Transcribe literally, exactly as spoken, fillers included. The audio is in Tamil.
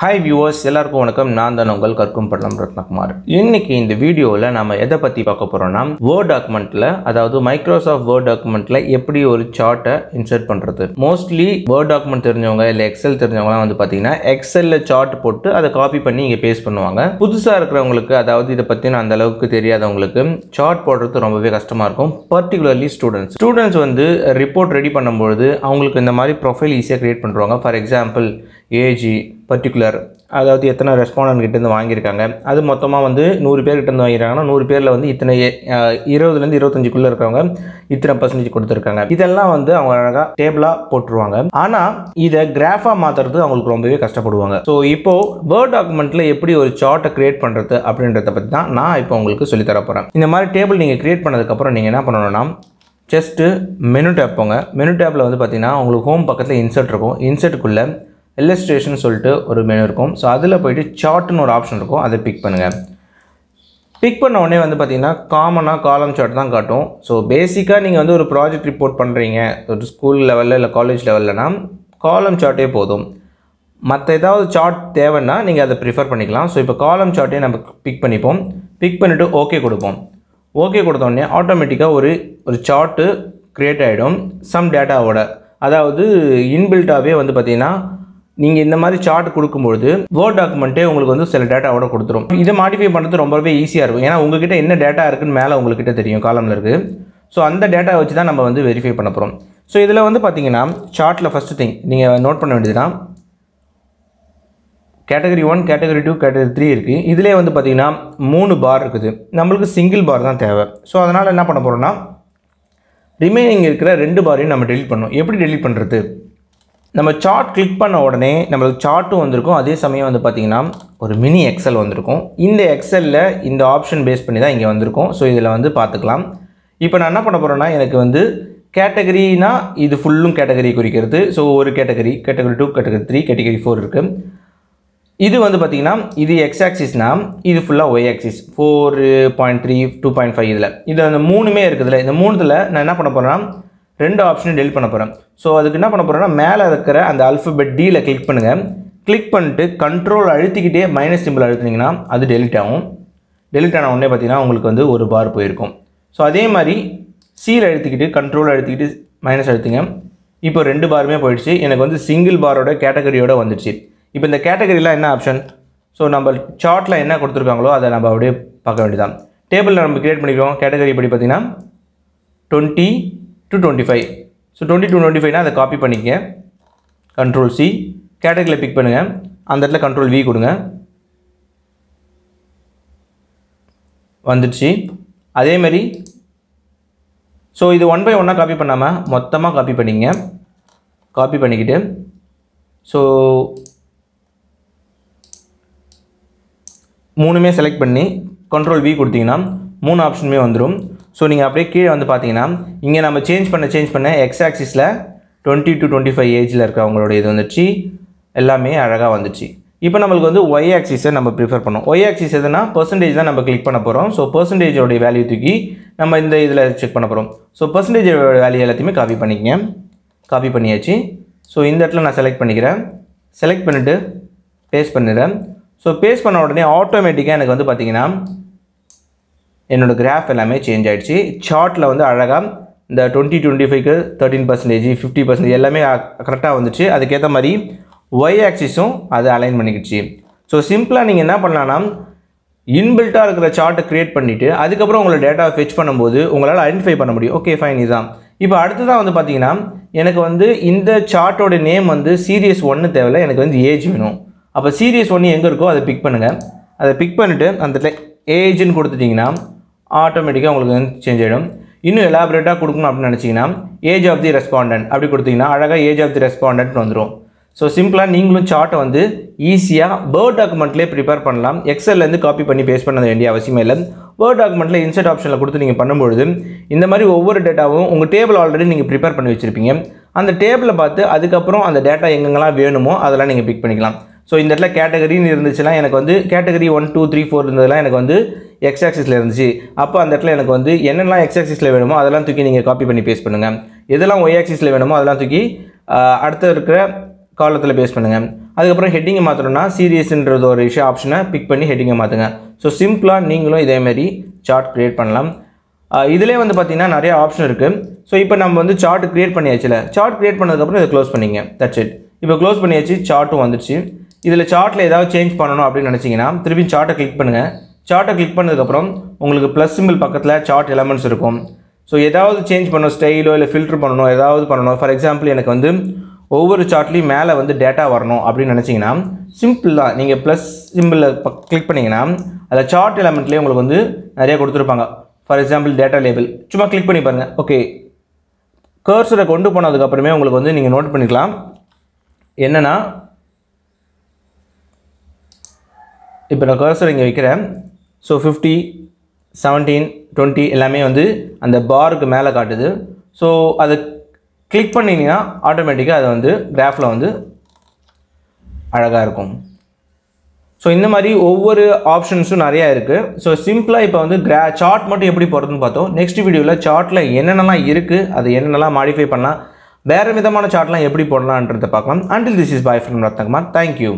Hi viewers, எல்லாருக்கும் வணக்கம். நான் தான் உங்கள் கற்கும் பள்ளம் ரத்னகுமார். இன்னைக்கு இந்த வீடியோல நாம எதை பத்தி பார்க்க போறோம்னா Word documentல அதாவது Microsoft Word documentல எப்படி ஒரு சார்ட்டை இன்சர்ட் பண்றது. Mostly Word document தெரிஞ்சவங்க இல்ல Excel தெரிஞ்சவங்கலாம் வந்து பாத்தீங்கன்னா Excelல சார்ட் போட்டு அதை காப்பி பண்ணி இங்க பேஸ்ட் பண்ணுவாங்க. புதுசா இருக்கறவங்களுக்கு அதாவது இத பத்தி அந்த அளவுக்கு தெரியாதவங்களுக்கு சார்ட் போடுறது ரொம்பவே கஷ்டமா இருக்கும். Particularly students. Students வந்து ரிப்போர்ட் ரெடி பண்ணும்போது அவங்களுக்கு இந்த மாதிரி ப்ரொஃபைல் ஈஸியா கிரியேட் பண்ணுவாங்க. For example, age particular அதாவது எத்தனை ரெஸ்பாண்டன்ட் கிட்ட இருந்து வாங்கி இருக்காங்க அது மொத்தமா வந்து நூறு பேர் கிட்ட இருந்து வாங்கி இருக்காங்கன்னா நூறு பேர்ல வந்து இத்தனை இருபது ல இருந்து இருபத்தஞ்சு குள்ள இருக்கவங்க இத்தனை % கொடுத்திருக்காங்க இதெல்லாம் வந்து அவங்க அழகா டேபிளா போட்டுருவாங்க ஆனா இத கிராஃபா மாத்துறது அவங்களுக்கு ரொம்பவே கஷ்டப்படுவாங்க சோ இப்போ Word documentல எப்படி ஒரு சார்ட் கிரியேட் பண்றது அப்படின்றத பத்தி தான் நான் இப்போ உங்களுக்கு சொல்லி தர போறேன் இந்த மாதிரி டேபிள் நீங்க கிரியேட் பண்ணதுக்கு அப்புறம் நீங்க என்ன பண்ணணும்னா just menu tab போங்க menu tabல வந்து பாத்தீங்கன்னா உங்களுக்கு ஹோம் பக்கத்துல insert இருக்கும் insert குள்ள illustration சொல்லிட்டு ஒரு மெனு இருக்கும் சோ அதுல போய்ட்டு chart னு ஒரு ஆப்ஷன் இருக்கும் அதை பிக் பண்ணுங்க பிக் பண்ண உடனே வந்து பாத்தீங்கன்னா காமனா column chart தான் காட்டும் சோ பேசிக்கா நீங்க வந்து ஒரு ப்ராஜெக்ட் ரிப்போர்ட் பண்றீங்க ஒரு ஸ்கூல் லெவல்ல இல்ல காலேஜ் லெவல்லனா column chart ஏ போதும் மத்த ஏதாவது chart தேவைனா நீங்க அதை பிரெஃபர் பண்ணிக்கலாம் சோ இப்போ column chart ஏ நம்ம பிக் பண்ணிப்போம் பிக் பண்ணிட்டு ஓகே கொடுப்போம் ஓகே கொடுத்த உடனே ஆட்டோமேட்டிக்கா ஒரு ஒரு chart கிரியேட் ஆயிடும் some data ஓட அதாவது inbuilt ஆவே வந்து பாத்தீங்கன்னா நீங்க இந்த மாதிரி சார்ட் கொடுக்கும்போது Word document உங்களுக்கு வந்து சில டேட்டாவோட கொடுத்துரும். இத மாடிஃபை பண்றது ரொம்பவே ஈஸியா இருக்கும். ஏனா உங்க கிட்ட என்ன டேட்டா இருக்குன்னு மேல உங்களுக்கு கிட்ட தெரியும் காலம்ல இருக்கு. சோ அந்த டேட்டா வச்சு தான் நம்ம வந்து வெரிஃபை பண்ண போறோம். சோ இதுல வந்து பாத்தீங்கன்னா சார்ட்ல ஃபர்ஸ்ட் திங் நீங்க நோட் பண்ண வேண்டியதுதான் category one, category two, category three இருக்கு. இதுலயே வந்து பாத்தீங்கன்னா மூணு பார் இருக்குது. நமக்கு சிங்கிள் பார் தான் தேவை. சோ அதனால என்ன பண்ண போறோம்னா ரிமைனிங் இருக்கிற ரெண்டு பாரையும் நம்ம delete பண்ணோம். எப்படி delete பண்றது? நம்ம சார்ட் கிளிக் பண்ண உடனே நமக்கு சார்ட்டும் வந்திருக்கும் அதே சமயம் வந்து பாத்தீங்கன்னா ஒரு மினி எக்ஸல் வந்திருக்கும் இந்த எக்ஸல்ல இந்த ஆப்ஷன் பேஸ் பண்ணி தான் இங்க வந்திருக்கும் சோ இதல வந்து பார்த்துக்கலாம் இப்போ நான் என்ன பண்ணப் போறேன்னா எனக்கு வந்து கேட்டகரினா இது ஃபுல்லும் கேட்டகரி குறிக்கிறது சோ ஒரு category category two category three category four இருக்கு இது வந்து பாத்தீங்கன்னா இது x ஆக்சிஸ்னா இது ஃபுல்லா y axis four point three two point five இதுல இது அந்த மூணுமே இருக்குதுல இந்த மூணுதுல நான் என்ன பண்ணப் போறேன்னா ரெண்டு ஆப்ஷன் delete பண்ணப் போறேன் சோ அதுக்கு என்ன பண்ணப் போறேன்னா மேல இருக்கிற அந்த alphabet D ல கிளிக் பண்ணுங்க கிளிக் பண்ணிட்டு control அழுத்திக்கிட்டே மைனஸ் சிம்பல் அழுத்துனீங்கன்னா அது delete ஆகும் delete ஆன உடனே பாத்தீங்கன்னா உங்களுக்கு வந்து ஒரு பார் போய் இருக்கும் சோ அதே மாதிரி C ல அழுத்திக்கிட்டு control அழுத்திக்கிட்டு மைனஸ் அழுத்துங்க இப்போ ரெண்டு பாருமே போயிடுச்சு எனக்கு வந்து சிங்கிள் பாரோட கேட்டகரியோட வந்துச்சு இப்போ இந்த கேட்டகரில என்ன ஆப்ஷன் சோ நம்ம சார்ட்ல என்ன கொடுத்திருக்காங்களோ அதை நம்ம அப்படியே பார்க்க வேண்டியதான் டேபிள்ல நம்ம கிரியேட் பண்ணிக்கிறோம் கேட்டகரி இப்படி பாத்தீங்கன்னா twenty to twenty-five so twenty to twenty-five னா அதை காப்பி பண்ணிக்கங்க control C கேட்டகரில பிக் பண்ணுங்க அந்த இடத்துல control V கொடுங்க வந்துச்சு அதே மாதிரி சோ இது one by one ஆ காப்பி பண்ணாம மொத்தமா காப்பி பண்ணிங்க காப்பி பண்ணிக்கிட்டு சோ மூணுமே செலக்ட் பண்ணி control V கொடுத்தீங்கன்னா மூணு ஆப்ஷனுமே வந்துரும் சோ நீங்க அப்படியே கீழ வந்து பாத்தீங்கன்னா இங்க நாம சேஞ்ச் பண்ண சேஞ்ச் பண்ண x ஆக்சிஸ்ல twenty to twenty-five ஏஜ்ல இருக்கவங்களோட இது வந்துச்சு எல்லாமே அழகா வந்துச்சு இப்போ நமக்கு வந்து y ஆக்சிஸை நம்ம பிரெஃபர் பண்ணோம் y ஆக்சிஸ் எதுனா % தான் நம்ம கிளிக் பண்ண போறோம் சோ % ஓட வேல்யூ தூக்கி நம்ம இந்த இதுல செக் பண்ண போறோம் சோ % ஓட வேல்யூ எல்லாத்தையுமே காப்பி பண்ணிக்கங்க காப்பி பண்ணியாச்சு சோ இந்த இடத்துல நான் செலக்ட் பண்ணிக்கிறேன் செலக்ட் பண்ணிட்டு பேஸ்ட் பண்ணிறேன் சோ பேஸ்ட் பண்ண உடனே ஆட்டோமேட்டிக்கா எனக்கு வந்து பாத்தீங்கன்னா என்னோட கிராஃப் எல்லாமே சேஞ்ச் ஆயிடுச்சு சார்ட்ல வந்து அழகா இந்த twenty twenty-five க்கு thirteen percent fifty percent எல்லாமே கரெக்ட்டா வந்துச்சு அதுக்கு ஏத்த மாதிரி y ஆக்சிஸும் அது அலைன் பண்ணிக்கிச்சு சோ சிம்பிளா நீங்க என்ன பண்ணலாம்னா இன்பில்ட்டா இருக்கிற சார்ட் கிரியேட் பண்ணிட்டு அதுக்கு அப்புறம் உங்க டேட்டாவை ஃபெட்ச் பண்ணும்போது உங்களால ஐடென்டிஃபை பண்ண முடியும் ஓகே ஃபைன் இதான் இப்போ அடுத்து தான் வந்து பாத்தீங்கன்னா எனக்கு வந்து இந்த சார்ட்டோட நேம் வந்து சீரிஸ் one தேவல எனக்கு வந்து ஏஜ் வேணும் அப்ப சீரிஸ் one எங்க இருக்கோ அதை பிக் பண்ணுங்க அதை பிக் பண்ணிட்டு அந்த ஏஜ் னு கொடுத்துட்டீங்கன்னா ஆட்டோமேட்டிக்கா உங்களுக்கு சேஞ்ச் ஆயிடும் இன்னும் எலாபரேட்டா கொடுக்கணும் அப்படி நினைச்சீங்கன்னா ஏஜ் ஆஃப் தி ரெஸ்பாண்டன்ட் அப்படி கொடுத்தீங்கன்னா அழகா ஏஜ் ஆஃப் தி ரெஸ்பாண்டன்ட் வந்துரும் சோ சிம்பிளா நீங்களும் சார்ட் வந்து ஈஸியா Word documentல பிரேப்பர் பண்ணலாம் எக்ஸல்ல இருந்து காப்பி பண்ணி பேஸ்ட் பண்ண வேண்டிய அவசியம் இல்லை Word documentல insert ஆப்ஷன்ல கொடுத்து நீங்க பண்ணும்போது இந்த மாதிரி ஒவ்வொரு டேட்டாவும் உங்க டேபிள் ஆல்ரெடி நீங்க பிரேப்பர் பண்ணி வச்சிருப்பீங்க அந்த டேபிளை பார்த்து அதுக்கு அப்புறம் அந்த டேட்டா எங்கெங்கலாம் வேணுமோ அதெல்லாம் நீங்க பிக் பண்ணிக்கலாம் சோ இந்த இடத்துல கேட்டகரின்னு இருந்துச்சுனா எனக்கு வந்து category one two three four இருந்ததெல்லாம் எனக்கு வந்து x ஆக்சிஸ்ல இருந்துச்சு அப்ப அந்த இடத்துல எனக்கு வந்து என்னெல்லாம் x ஆக்சிஸ்ல வேணுமோ அதெல்லாம் தூக்கி நீங்க காப்பி பண்ணி பேஸ்ட் பண்ணுங்க எதெல்லாம் y ஆக்சிஸ்ல வேணுமோ அதெல்லாம் தூக்கி அடுத்து இருக்கிற காலத்துல பேஸ்ட் பண்ணுங்க அதுக்கப்புறம் ஹெட்டிங்கை மாற்றணும்னா சீரியஸ்ன்றது ஒரு விஷயம் ஆப்ஷனை பிக் பண்ணி ஹெட்டிங்கை மாற்றுங்க. ஸோ சிம்பிளாக நீங்களும் இதேமாரி சார்ட் க்ரியேட் பண்ணலாம். இதிலே வந்து பார்த்திங்கன்னா நிறைய ஆப்ஷன் இருக்குது. ஸோ இப்போ நம்ம வந்து சார்ட் க்ரியேட் பண்ணியாச்சுல, சார்ட் க்ரியேட் பண்ணதுக்கப்புறம் இதை க்ளோஸ் பண்ணிங்க, தட்ஸ் இட். இப்போ க்ளோஸ் பண்ணியாச்சு, சார்ட்டும் வந்துடுச்சு. இதில் சார்ட்டில் ஏதாவது சேஞ்ச் பண்ணணும் அப்படின்னு நினச்சிங்கன்னா திருப்பி சார்ட்டை கிளிக் பண்ணுங்கள். சார்ட்டை கிளிக் பண்ணதுக்கப்புறம் உங்களுக்கு ப்ளஸ் சிம்பிள் பக்கத்தில் சார்ட் எலமெண்ட்ஸ் இருக்கும். ஸோ ஏதாவது சேஞ்ச் பண்ணணும், ஸ்டைலோ இல்லை ஃபில்ட்ரு பண்ணணும், ஏதாவது பண்ணணும். ஃபார் எக்ஸாம்பிள் எனக்கு வந்து ஒவ்வொரு சார்ட்லேயும் மேலே வந்து டேட்டா வரணும் அப்படின்னு நினச்சிங்கன்னா சிம்பிள் தான். நீங்கள் ப்ளஸ் சிம்பிளில் கிளிக் பண்ணிங்கன்னா அந்த சார்ட் எலமெண்ட்லேயே உங்களுக்கு வந்து நிறைய கொடுத்துருப்பாங்க. ஃபார் எக்ஸாம்பிள் டேட்டா லேபிள் சும்மா கிளிக் பண்ணி பாருங்கள். ஓகே, கர்சரை கொண்டு போனதுக்கப்புறமே உங்களுக்கு வந்து நீங்கள் நோட் பண்ணிக்கலாம் என்னென்னா, இப்போ நான் கர்சர் இங்கே வைக்கிறேன். ஸோ ஃபிஃப்டி செவன்டீன் டுவெண்ட்டி எல்லாமே வந்து அந்த பாருக்கு மேலே காட்டுது. ஸோ அதை கிளிக் பண்ணிங்கன்னா ஆட்டோமேட்டிக்காக அது வந்து கிராஃபில் வந்து அழகாக இருக்கும். ஸோ இந்த மாதிரி ஒவ்வொரு ஆப்ஷன்ஸும் நிறையா இருக்குது. ஸோ சிம்பிளாக இப்போ வந்து கிரா சார்ட் மட்டும் எப்படி போகிறதுன்னு பார்த்தோம். நெக்ஸ்ட் வீடியோவில் சார்ட்டில் என்னென்னலாம் இருக்குது, அது என்னென்னலாம் மாடிஃபை பண்ணலாம், வேறு விதமான சார்ட்லாம் எப்படி போடலான்றதை பார்க்கலாம். Until this is bye friend Rathnakumar, thank you.